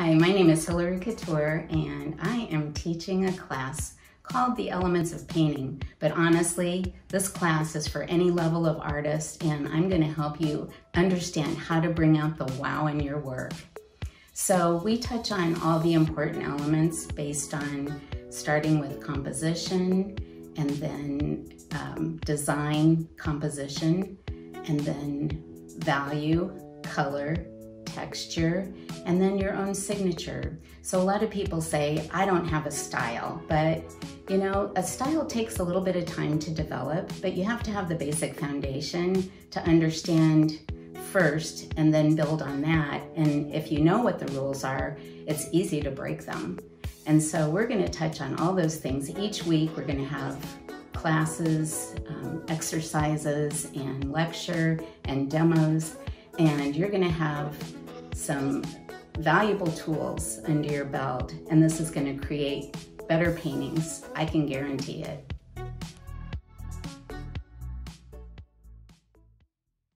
Hi, my name is Hilarie Couture, and I am teaching a class called The Elements of Painting. But honestly, this class is for any level of artist, and I'm going to help you understand how to bring out the wow in your work. So we touch on all the important elements based on starting with composition, and then design, composition, and then value, color, texture, and then your own signature. So a lot of people say, I don't have a style, but you know, a style takes a little bit of time to develop, but you have to have the basic foundation to understand first and then build on that. And if you know what the rules are, it's easy to break them. And so we're going to touch on all those things. Each week we're going to have classes, exercises, and lecture, and demos, and you're going to have some valuable tools under your belt, and this is going to create better paintings. I can guarantee it.